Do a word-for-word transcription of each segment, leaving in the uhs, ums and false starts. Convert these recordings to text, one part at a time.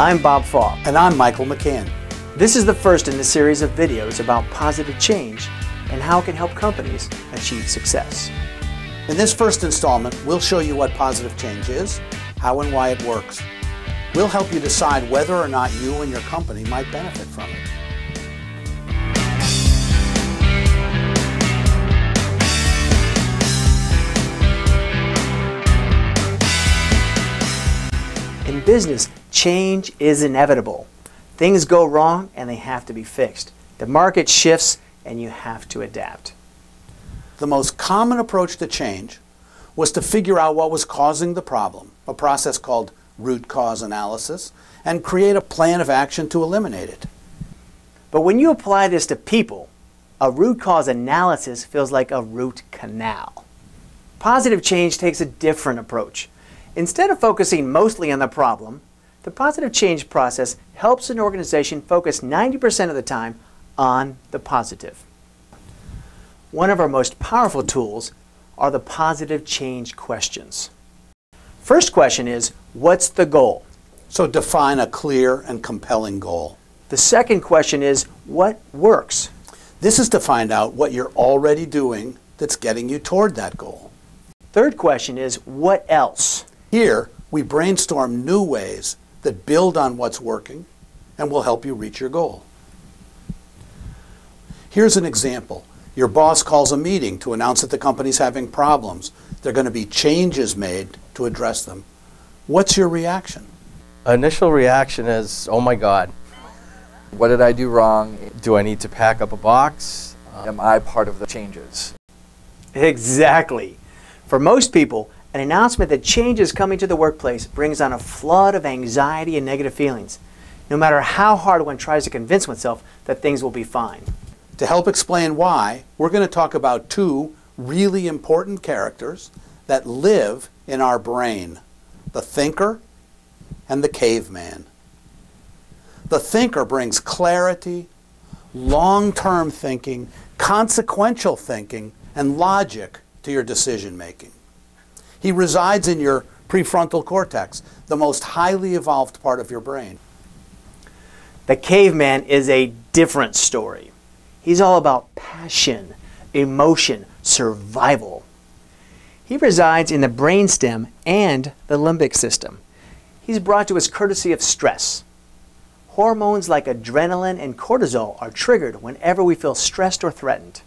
I'm Bob Faw. And I'm Michael McCann. This is the first in a series of videos about positive change and how it can help companies achieve success. In this first installment, we'll show you what positive change is, how and why it works. We'll help you decide whether or not you and your company might benefit from it. In business, change is inevitable. Things go wrong and they have to be fixed. The market shifts and you have to adapt. The most common approach to change was to figure out what was causing the problem, a process called root cause analysis, and create a plan of action to eliminate it. But when you apply this to people, a root cause analysis feels like a root canal. Positive change takes a different approach. Instead of focusing mostly on the problem, the positive change process helps an organization focus ninety percent of the time on the positive. One of our most powerful tools are the positive change questions. First question is, what's the goal? So define a clear and compelling goal. The second question is, what works? This is to find out what you're already doing that's getting you toward that goal. Third question is, what else? Here, we brainstorm new ways that build on what's working and will help you reach your goal. Here's an example. Your boss calls a meeting to announce that the company's having problems. There are going to be changes made to address them. What's your reaction? Initial reaction is, oh my God. What did I do wrong? Do I need to pack up a box? Um, am I part of the changes? Exactly. For most people, an announcement that change is coming to the workplace brings on a flood of anxiety and negative feelings, no matter how hard one tries to convince oneself that things will be fine. To help explain why, we're going to talk about two really important characters that live in our brain, the thinker and the caveman. The thinker brings clarity, long-term thinking, consequential thinking, and logic to your decision-making. He resides in your prefrontal cortex, the most highly evolved part of your brain. The caveman is a different story. He's all about passion, emotion, survival. He resides in the brainstem and the limbic system. He's brought to us courtesy of stress. Hormones like adrenaline and cortisol are triggered whenever we feel stressed or threatened.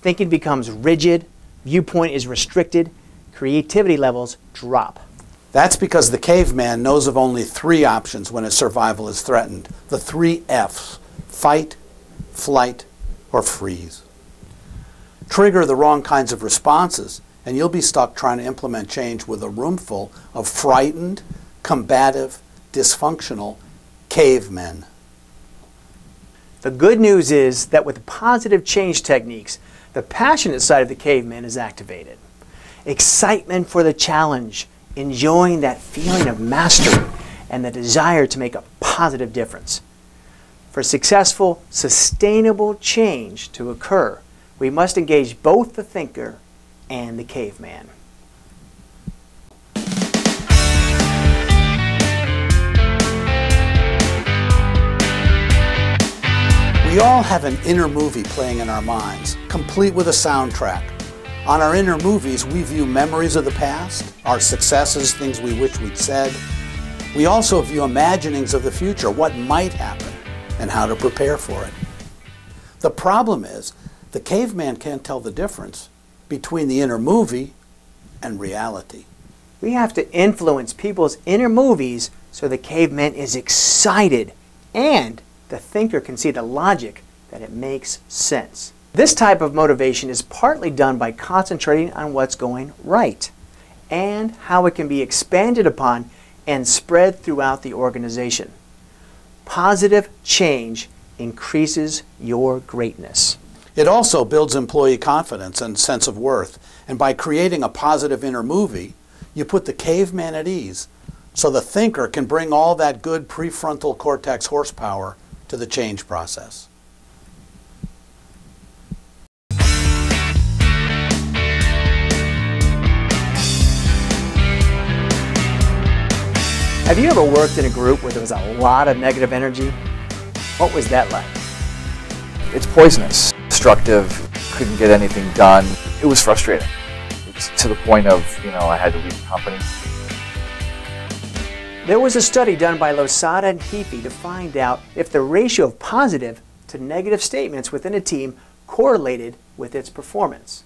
Thinking becomes rigid, viewpoint is restricted, creativity levels drop. That's because the caveman knows of only three options when his survival is threatened. The three F's: fight, flight, or freeze. Trigger the wrong kinds of responses, and you'll be stuck trying to implement change with a room full of frightened, combative, dysfunctional cavemen. The good news is that with positive change techniques, the passionate side of the caveman is activated. Excitement for the challenge, enjoying that feeling of mastery, and the desire to make a positive difference. For successful, sustainable change to occur, we must engage both the thinker and the caveman. We all have an inner movie playing in our minds, complete with a soundtrack. On our inner movies, we view memories of the past, our successes, things we wish we'd said. We also view imaginings of the future, what might happen, and how to prepare for it. The problem is, the caveman can't tell the difference between the inner movie and reality. We have to influence people's inner movies so the caveman is excited and the thinker can see the logic that it makes sense. This type of motivation is partly done by concentrating on what's going right and how it can be expanded upon and spread throughout the organization. Positive change increases your greatness. It also builds employee confidence and sense of worth. And by creating a positive inner movie, you put the caveman at ease so the thinker can bring all that good prefrontal cortex horsepower to the change process. Have you ever worked in a group where there was a lot of negative energy? What was that like? It's poisonous, destructive, couldn't get anything done. It was frustrating. It's to the point of, you know, I had to leave the company. There was a study done by Losada and Hefe to find out if the ratio of positive to negative statements within a team correlated with its performance.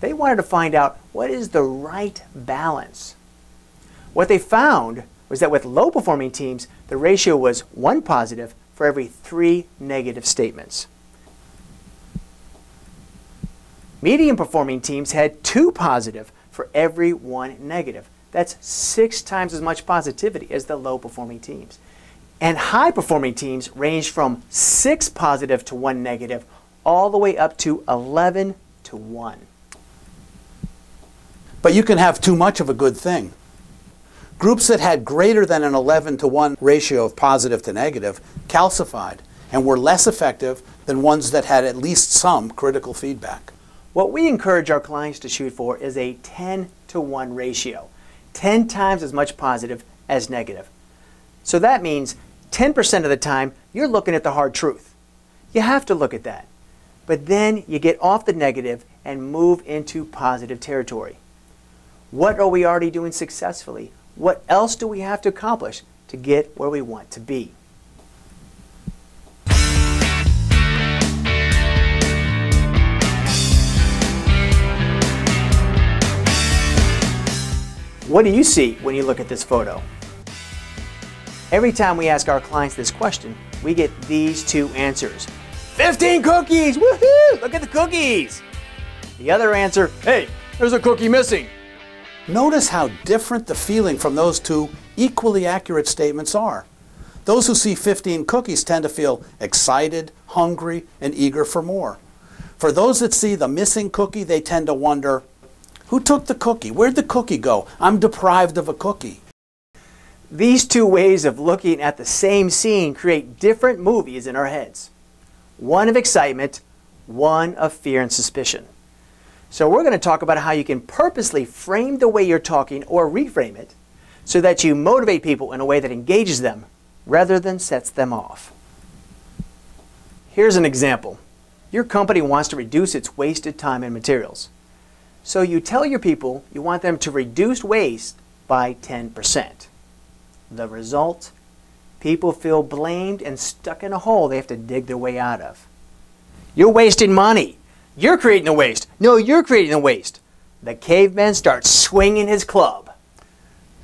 They wanted to find out what is the right balance. What they found was that with low-performing teams, the ratio was one positive for every three negative statements. Medium-performing teams had two positive for every one negative. That's six times as much positivity as the low-performing teams. And high-performing teams ranged from six positive to one negative all the way up to eleven to one. But you can have too much of a good thing. Groups that had greater than an eleven to one ratio of positive to negative calcified and were less effective than ones that had at least some critical feedback. What we encourage our clients to shoot for is a ten to one ratio, ten times as much positive as negative. So that means ten percent of the time you're looking at the hard truth. You have to look at that. But then you get off the negative and move into positive territory. What are we already doing successfully? What else do we have to accomplish to get where we want to be? What do you see when you look at this photo? Every time we ask our clients this question, we get these two answers. fifteen cookies! Woohoo! Look at the cookies! The other answer, hey, there's a cookie missing. Notice how different the feeling from those two equally accurate statements are. Those who see fifteen cookies tend to feel excited, hungry, and eager for more. For those that see the missing cookie, they tend to wonder, who took the cookie? Where'd the cookie go? I'm deprived of a cookie. These two ways of looking at the same scene create different movies in our heads. One of excitement, one of fear and suspicion. So we're going to talk about how you can purposely frame the way you're talking or reframe it so that you motivate people in a way that engages them rather than sets them off. Here's an example. Your company wants to reduce its wasted time and materials. So you tell your people you want them to reduce waste by ten percent. The result? People feel blamed and stuck in a hole they have to dig their way out of. You're wasting money. You're creating the waste. No, you're creating the waste. The caveman starts swinging his club.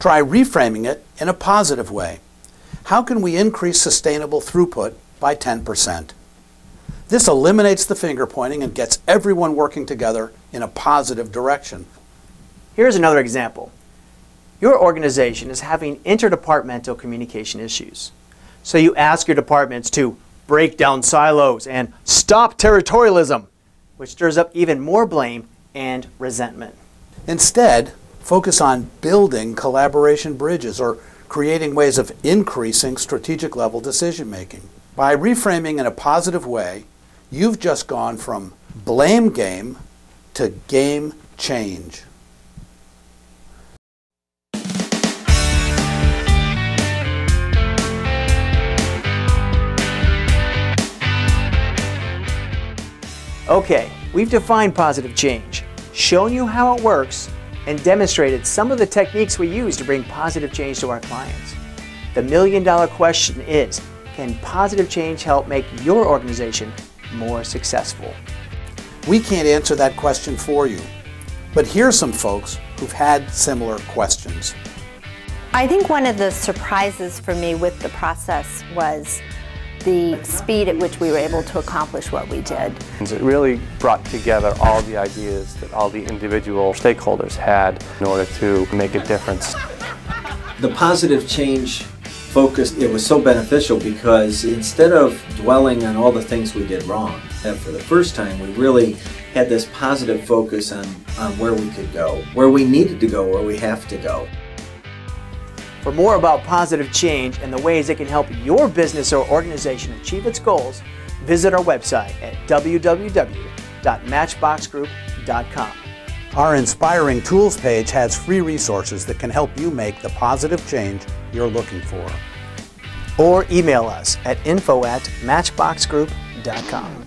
Try reframing it in a positive way. How can we increase sustainable throughput by ten percent? This eliminates the finger pointing and gets everyone working together in a positive direction. Here's another example. Your organization is having interdepartmental communication issues. So you ask your departments to break down silos and stop territorialism, which stirs up even more blame and resentment. Instead, focus on building collaboration bridges or creating ways of increasing strategic level decision making. By reframing in a positive way, you've just gone from blame game to game change. Okay, we've defined positive change, shown you how it works, and demonstrated some of the techniques we use to bring positive change to our clients. The million dollar question is, can positive change help make your organization more successful? We can't answer that question for you, but here's some folks who've had similar questions. I think one of the surprises for me with the process was the speed at which we were able to accomplish what we did. It really brought together all the ideas that all the individual stakeholders had in order to make a difference. The positive change focus, it was so beneficial because instead of dwelling on all the things we did wrong, that for the first time we really had this positive focus on, on where we could go, where we needed to go, where we have to go. For more about positive change and the ways it can help your business or organization achieve its goals, visit our website at w w w dot matchbox group dot com. Our Inspiring Tools page has free resources that can help you make the positive change you're looking for. Or email us at info at matchbox group dot com.